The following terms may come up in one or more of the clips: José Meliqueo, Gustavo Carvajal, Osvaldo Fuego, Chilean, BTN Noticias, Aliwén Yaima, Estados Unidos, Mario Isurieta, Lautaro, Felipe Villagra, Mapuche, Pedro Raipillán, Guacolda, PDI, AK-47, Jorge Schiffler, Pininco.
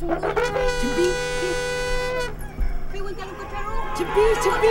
Chimpín, ¿qué? Pregunta, ¿lo encontraron? Chimpín, Chimpín.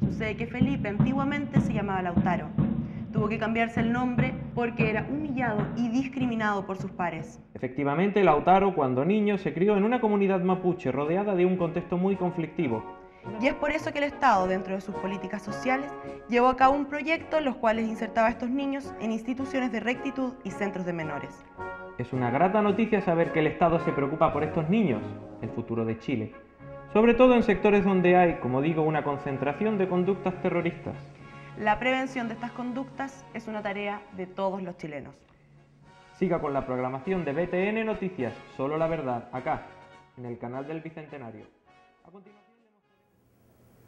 Sucede que Felipe antiguamente se llamaba Lautaro. Tuvo que cambiarse el nombre porque era humillado y discriminado por sus pares. Efectivamente, Lautaro, cuando niño, se crió en una comunidad mapuche rodeada de un contexto muy conflictivo. Y es por eso que el Estado, dentro de sus políticas sociales, llevó a cabo un proyecto en los cuales insertaba a estos niños en instituciones de rectitud y centros de menores. Es una grata noticia saber que el Estado se preocupa por estos niños, el futuro de Chile. Sobre todo en sectores donde hay, como digo, una concentración de conductas terroristas. La prevención de estas conductas es una tarea de todos los chilenos. Siga con la programación de BTN Noticias, Solo la Verdad, acá, en el canal del Bicentenario. A continuación...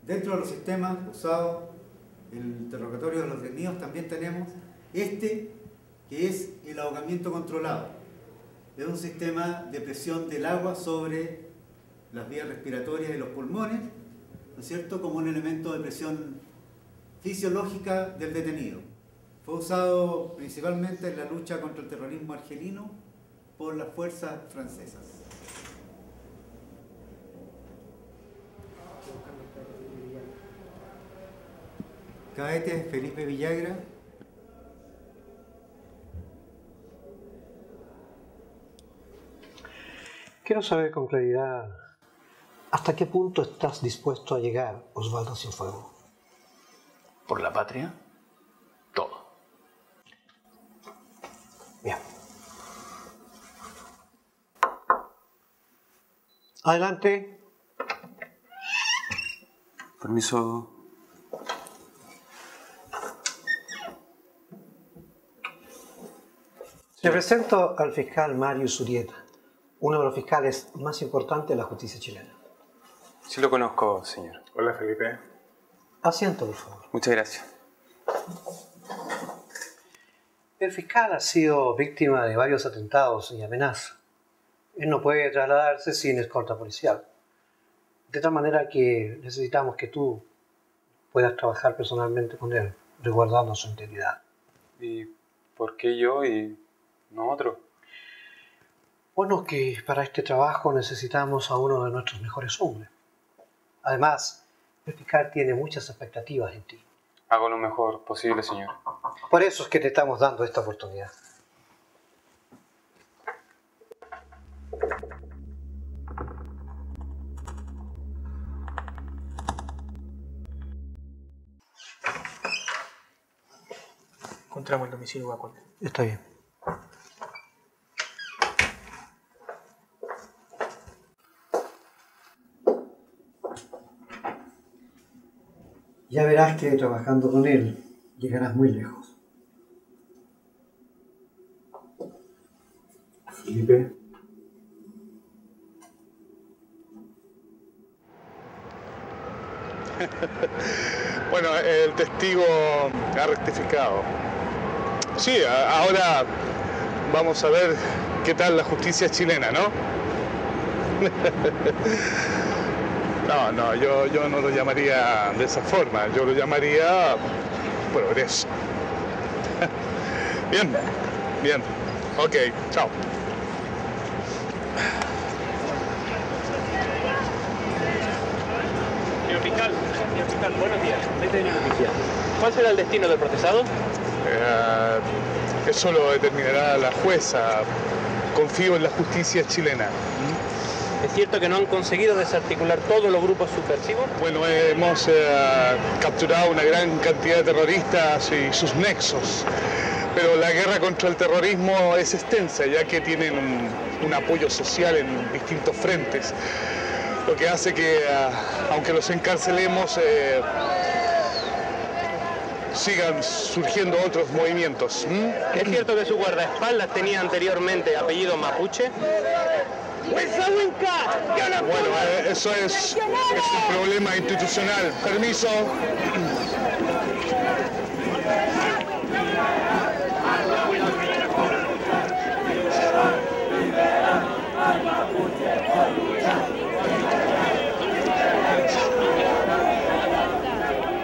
Dentro de los sistemas usados, el interrogatorio de los detenidos, también tenemos este, que es el ahogamiento controlado. Es un sistema de presión del agua sobre las vías respiratorias y los pulmones, ¿no es cierto?, como un elemento de presión fisiológica del detenido. Fue usado principalmente en la lucha contra el terrorismo argelino por las fuerzas francesas. Cadete Felipe Villagra. Quiero saber con claridad hasta qué punto estás dispuesto a llegar, Osvaldo Fuego. ¿Por la patria? Todo. Bien. Adelante. Permiso. Te presento al fiscal Mario Isurieta, uno de los fiscales más importantes de la justicia chilena. Sí lo conozco, señor. Hola, Felipe. Asiento, por favor. Muchas gracias. El fiscal ha sido víctima de varios atentados y amenazas. Él no puede trasladarse sin escolta policial. De tal manera que necesitamos que tú puedas trabajar personalmente con él, resguardando su integridad. ¿Y por qué yo y...? No otro. Bueno, que para este trabajo necesitamos a uno de nuestros mejores hombres. Además, el fiscal tiene muchas expectativas en ti. Hago lo mejor posible, señor. Por eso es que te estamos dando esta oportunidad. Encontramos el domicilio vacante. Está bien. Ya verás que trabajando con él llegarás muy lejos. Felipe. Bueno, el testigo ha rectificado. Sí, ahora vamos a ver qué tal la justicia chilena, ¿no? No, no, yo no lo llamaría de esa forma, yo lo llamaría progreso. Bien, bien, ok, chao. Señor fiscal, buenos días. BTN Noticias. ¿Cuál será el destino del procesado? Eso lo determinará la jueza. Confío en la justicia chilena. ¿Es cierto que no han conseguido desarticular todos los grupos subversivos? Bueno, hemos capturado una gran cantidad de terroristas y sus nexos. Pero la guerra contra el terrorismo es extensa, ya que tienen un apoyo social en distintos frentes. Lo que hace que, aunque los encarcelemos, sigan surgiendo otros movimientos. ¿Es cierto que su guardaespaldas tenía anteriormente apellido mapuche? Bueno, eso es un problema institucional. Permiso.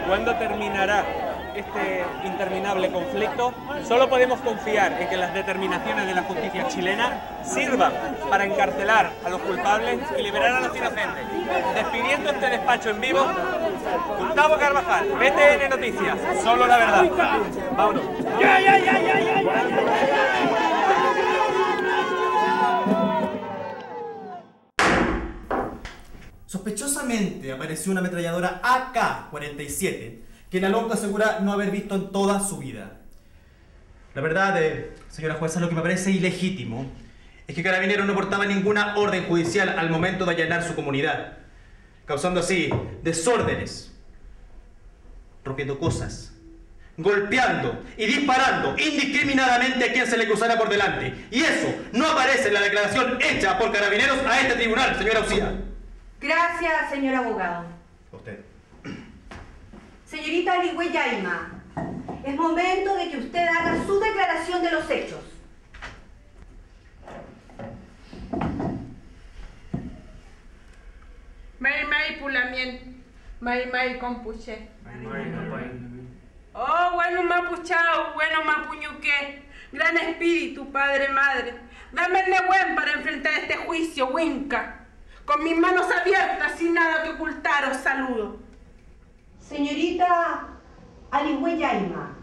¿Cuándo terminará este interminable conflicto? Solo podemos confiar en que las determinaciones de la justicia chilena sirvan para encarcelar a los culpables y liberar a los inocentes. Despidiendo este despacho en vivo, Gustavo Carvajal, BTN Noticias, solo la verdad. Vámonos. Sospechosamente apareció una ametralladora AK-47 que la loca asegura no haber visto en toda su vida. La verdad, señora jueza, lo que me parece ilegítimo es que Carabineros no portaba ninguna orden judicial al momento de allanar su comunidad, causando así desórdenes, rompiendo cosas, golpeando y disparando indiscriminadamente a quien se le cruzara por delante. Y eso no aparece en la declaración hecha por Carabineros a este tribunal, señora Auxía. Gracias, señor abogado. A usted. Señorita Aliwén Yaima, es momento de que usted haga su declaración de los hechos. May pulamien, may compuche. Oh, bueno mapuchao, bueno mapuñuque, gran espíritu, padre, madre. Dame el nehuen para enfrentar este juicio, huinca. Con mis manos abiertas, sin nada que ocultar, os saludo. Señorita Aliwén Yaima,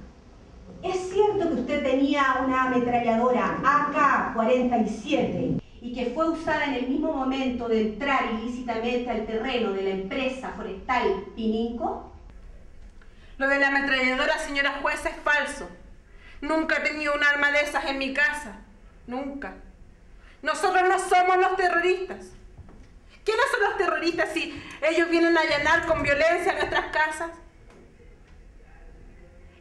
¿es cierto que usted tenía una ametralladora AK-47 y que fue usada en el mismo momento de entrar ilícitamente al terreno de la empresa forestal Pininco? Lo de la ametralladora, señora jueza, es falso. Nunca he tenido un arma de esas en mi casa. Nunca. Nosotros no somos los terroristas. ¿Quiénes son los terroristas si ellos vienen a allanar con violencia nuestras casas?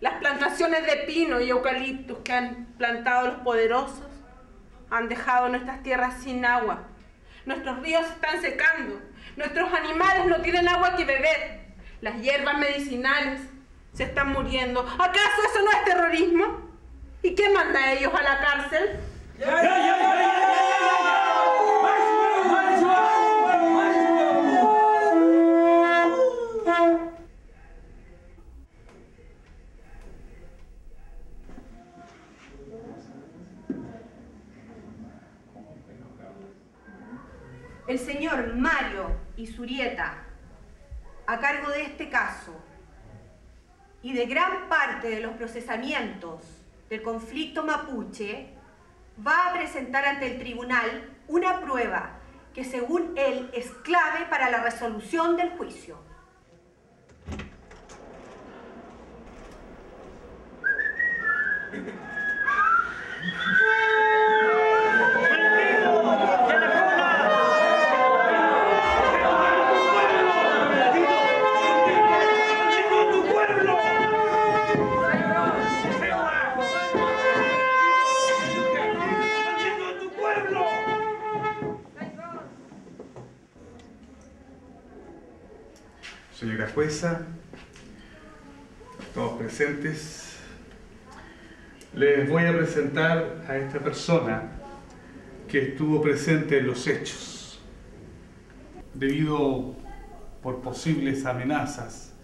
Las plantaciones de pino y eucaliptus que han plantado los poderosos han dejado nuestras tierras sin agua. Nuestros ríos se están secando. Nuestros animales no tienen agua que beber. Las hierbas medicinales se están muriendo. ¿Acaso eso no es terrorismo? ¿Y qué manda a ellos a la cárcel? El señor Mario Isurieta, a cargo de este caso y de gran parte de los procesamientos del conflicto mapuche, va a presentar ante el tribunal una prueba que, según él, es clave para la resolución del juicio. Señora jueza, todos presentes, les voy a presentar a esta persona que estuvo presente en los hechos. Debido por posibles amenazas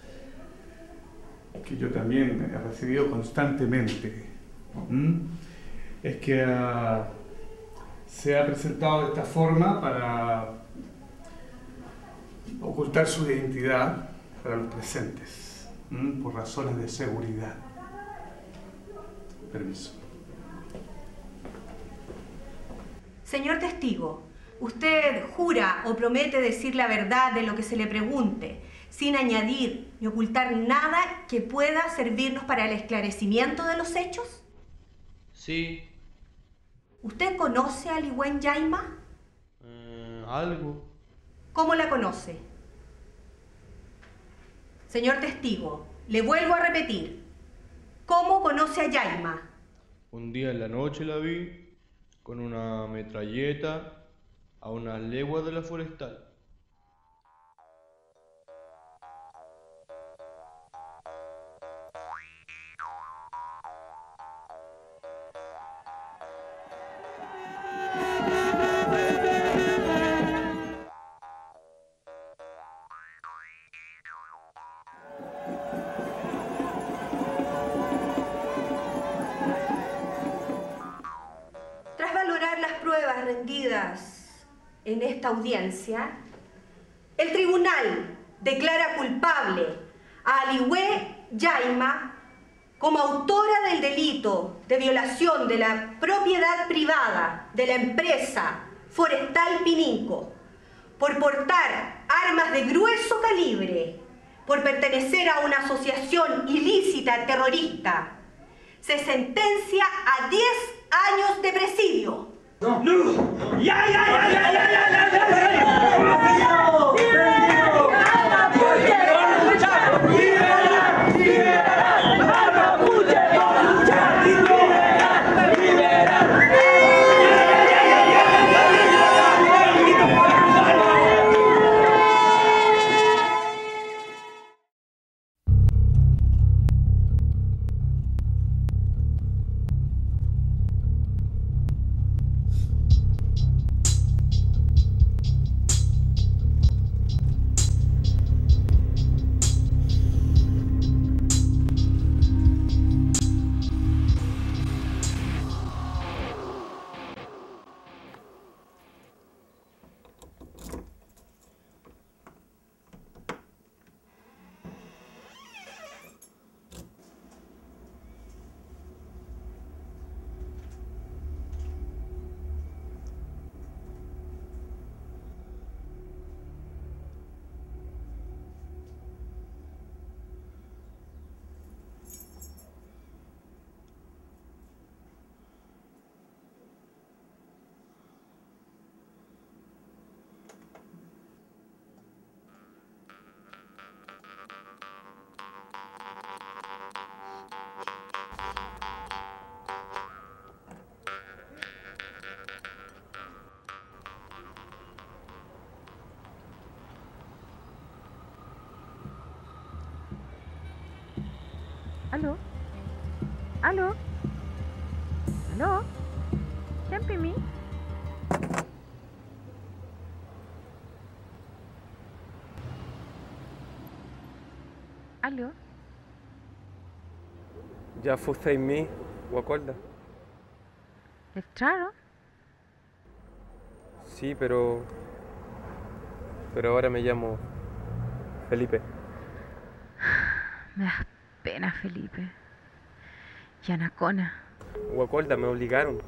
que yo también he recibido constantemente, es que se ha presentado de esta forma para ocultar su identidad para los presentes, por razones de seguridad. Permiso. Señor testigo, usted jura o promete decir la verdad de lo que se le pregunte, sin añadir ni ocultar nada que pueda servirnos para el esclarecimiento de los hechos. Sí. ¿Usted conoce a Aliwén Yaima? Algo. ¿Cómo la conoce? Señor testigo, le vuelvo a repetir. ¿Cómo conoce a Yaima? Un día en la noche la vi con una metralleta a unas leguas de la forestal. En esta audiencia, el tribunal declara culpable a Aliwén Yaima como autora del delito de violación de la propiedad privada de la empresa forestal Pininco por portar armas de grueso calibre, por pertenecer a una asociación ilícita terrorista. Se sentencia a 10 años de presidio. No. No. ¿Aló? ¿Aló? ¿Aló? ¿Quién pimi? ¿Aló? ¿Ya fuiste en mí? ¿O acuerdas? ¿Entraron? Sí, pero ahora me llamo Felipe. Me das pena, Felipe. Y Anacona. Guacolda, me obligaron.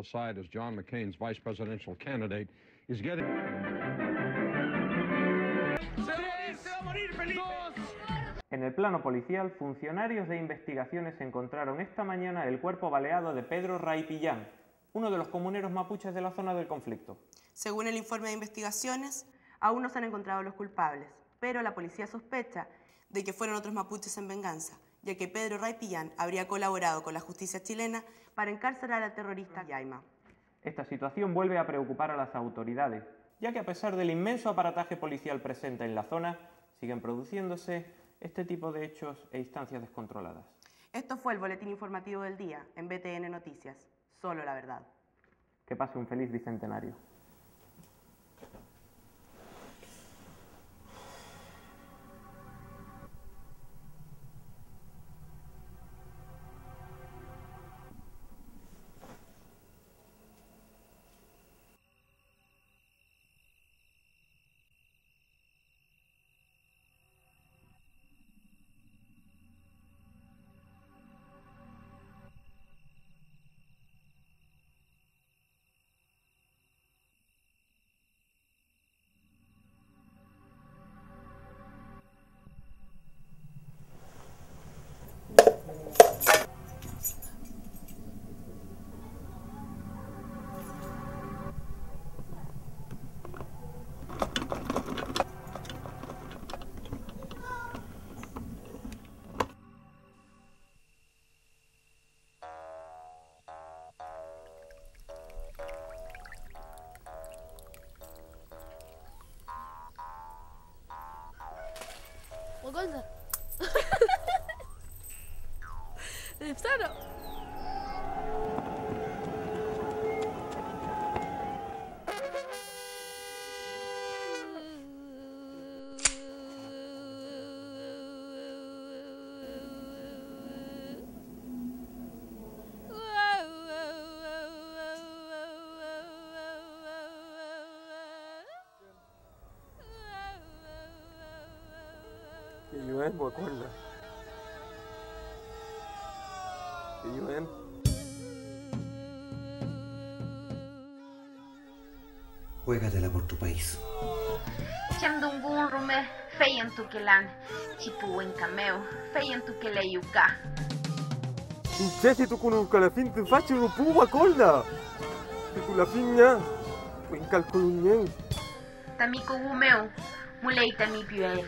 political side as John McCain's vice presidential candidate is getting... ¡Se va a morir, Felipe! En el plano policial, funcionarios de investigaciones encontraron esta mañana el cuerpo baleado de Pedro Raipillán, uno de los comuneros mapuches de la zona del conflicto. Según el informe de investigaciones, aún no se han encontrado los culpables, pero la policía sospecha de que fueron otros mapuches en venganza, ya que Pedro Raipillán habría colaborado con la justicia chilena para encarcelar al terrorista Yaima. Esta situación vuelve a preocupar a las autoridades, ya que a pesar del inmenso aparataje policial presente en la zona, siguen produciéndose este tipo de hechos e instancias descontroladas. Esto fue el boletín informativo del día en BTN Noticias. Solo la verdad. Que pase un feliz bicentenario. Golda. Aliwén, me acuerdo. Aliwén. Juégatela por tu país. Chandungun rume, feyen tuquelán, chipuwen cameo, feyen tuqueleyuca. Inchesi tu con un calafín te facho no puedo acolda. Tu calafín ya, en calculunien. Tamico gumeo, muleita mi piel.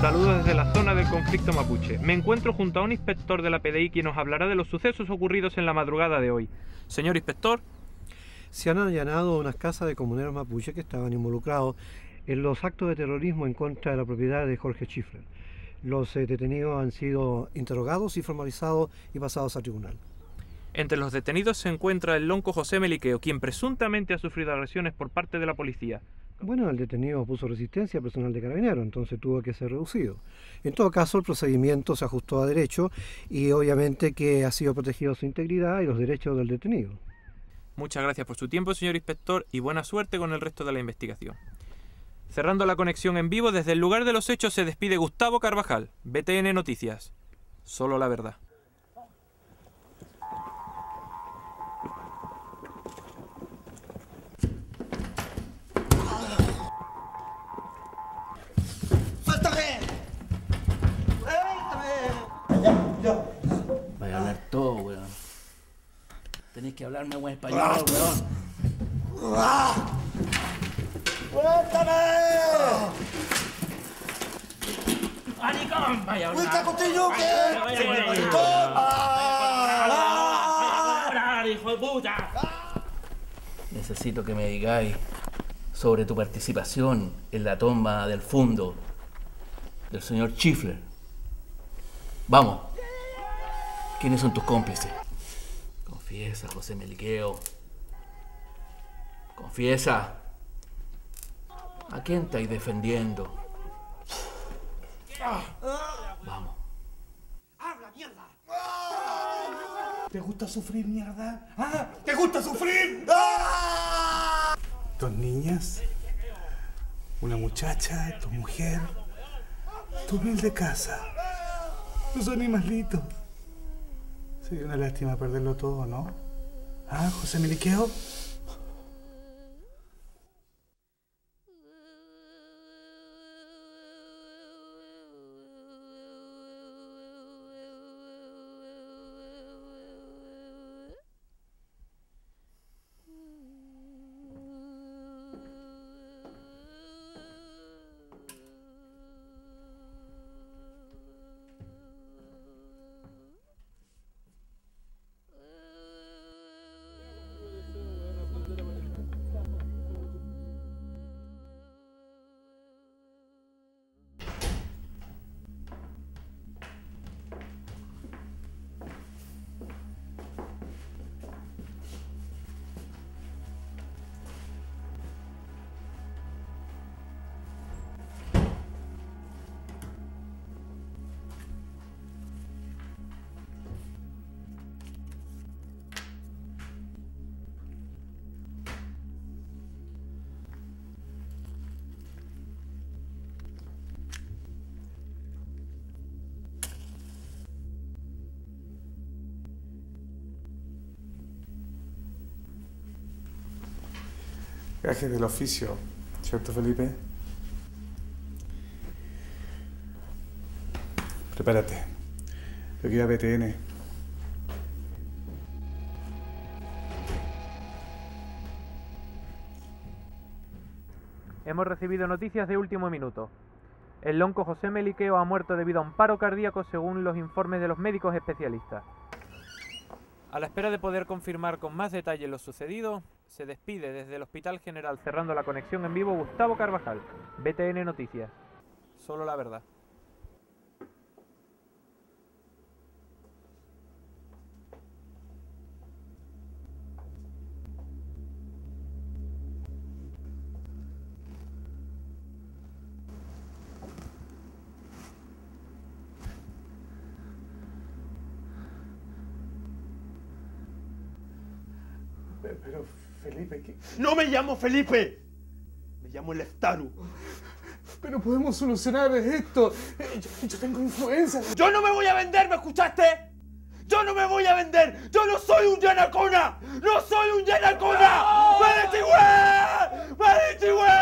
Saludos desde la zona del conflicto mapuche. Me encuentro junto a un inspector de la PDI quien nos hablará de los sucesos ocurridos en la madrugada de hoy. Señor inspector. Se han allanado unas casas de comuneros mapuche que estaban involucrados en los actos de terrorismo en contra de la propiedad de Jorge Schiffler. Los detenidos han sido interrogados y formalizados y pasados a tribunal. Entre los detenidos se encuentra el lonco José Meliqueo, quien presuntamente ha sufrido agresiones por parte de la policía. Bueno, el detenido puso resistencia al personal de Carabineros, entonces tuvo que ser reducido. En todo caso, el procedimiento se ajustó a derecho y obviamente que ha sido protegido su integridad y los derechos del detenido. Muchas gracias por su tiempo, señor inspector, y buena suerte con el resto de la investigación. Cerrando la conexión en vivo, desde el lugar de los hechos se despide Gustavo Carvajal, BTN Noticias. Solo la verdad. Vaya a hablar todo, weón. Tenés que hablarme buen español, weón. ¡Cuéntame! ¡Vaya a hablar! ¡Cuenta contigo, que! ¡Toma! ¡Hijo de puta! Necesito que me digáis sobre tu participación en la tumba del fondo del señor Schiffler. Vamos. ¿Quiénes son tus cómplices? Confiesa, José Meliqueo. Confiesa. ¿A quién estáis defendiendo? Vamos. ¡Habla, mierda! ¿Te gusta sufrir, mierda? ¿Ah? ¿Te gusta sufrir? ¡Ah! Dos niñas, una muchacha, tu mujer, tu humilde casa. No son animalitos. Sería una lástima perderlo todo, ¿no? ¿Ah, José Meliqueo? Gajes del oficio, ¿cierto, Felipe? Prepárate. Lo que iba a BTN. Hemos recibido noticias de último minuto. El lonco José Meliqueo ha muerto debido a un paro cardíaco según los informes de los médicos especialistas. A la espera de poder confirmar con más detalle lo sucedido, se despide desde el Hospital General cerrando la conexión en vivo Gustavo Carvajal, BTN Noticias. Solo la verdad. Pero, Felipe, ¿qué? ¡No me llamo Felipe! Me llamo Lautaro. Pero podemos solucionar esto. Yo tengo influenza. ¡Yo no me voy a vender! ¿Me escuchaste? ¡Yo no me voy a vender! ¡Yo no soy un yanacona! ¡No soy un yanacona! ¡Maritigüe! ¡Maritigüe!